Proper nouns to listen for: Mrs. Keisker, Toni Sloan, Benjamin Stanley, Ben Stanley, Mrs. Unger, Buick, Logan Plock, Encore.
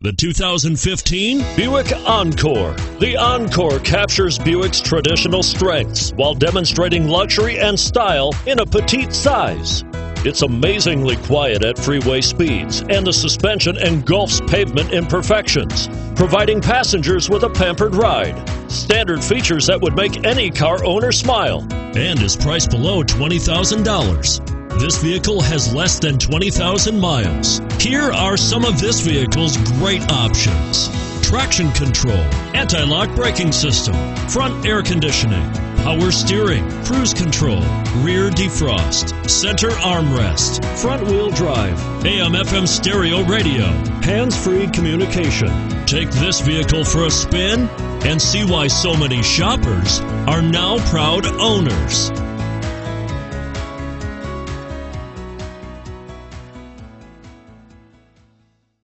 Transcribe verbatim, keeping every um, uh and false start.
The two thousand fifteen Buick Encore. The Encore captures Buick's traditional strengths while demonstrating luxury and style in a petite size. It's amazingly quiet at freeway speeds, and the suspension engulfs pavement imperfections, providing passengers with a pampered ride. Standard features that would make any car owner smile, and is priced below twenty thousand dollars. This vehicle has less than twenty thousand miles. Here are some of this vehicle's great options: traction control, anti-lock braking system, front air conditioning, power steering, cruise control, rear defrost, center armrest, front wheel drive, A M F M stereo radio, hands-free communication. Take this vehicle for a spin and see why so many shoppers are now proud owners.